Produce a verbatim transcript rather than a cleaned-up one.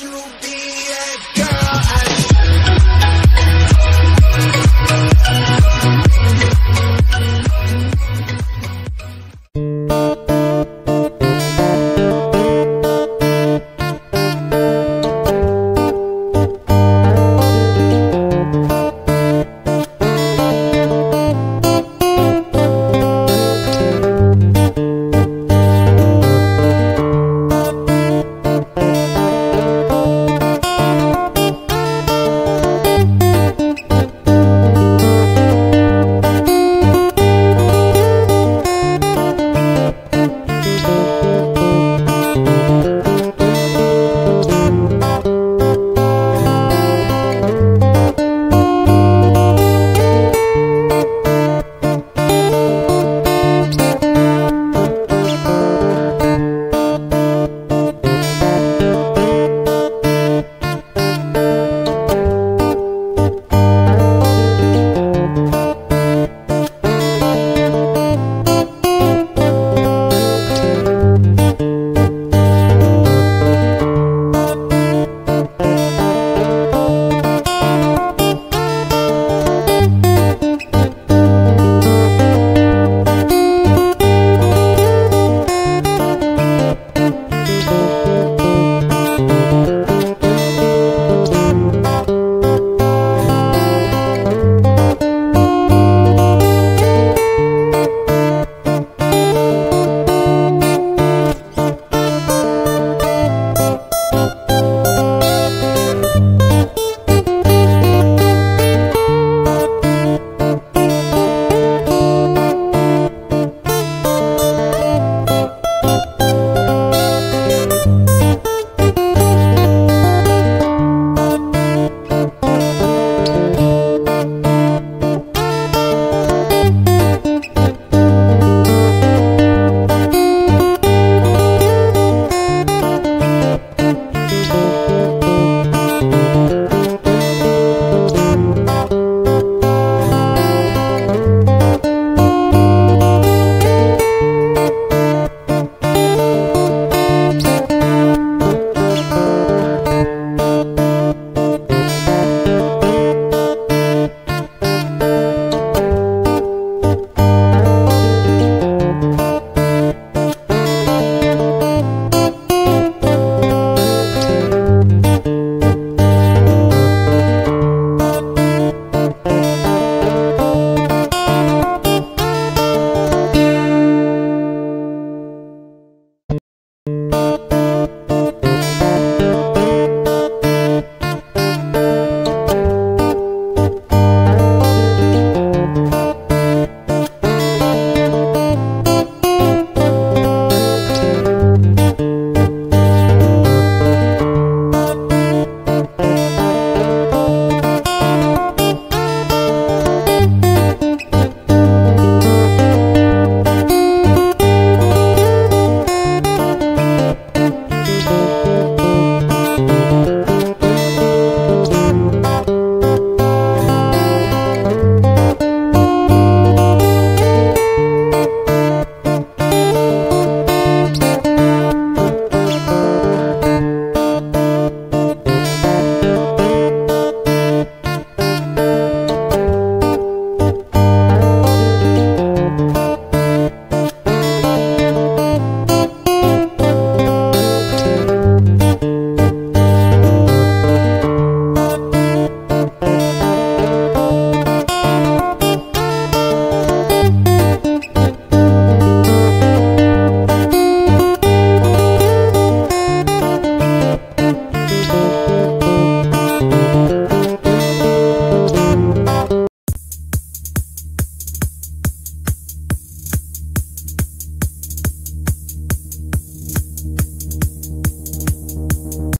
you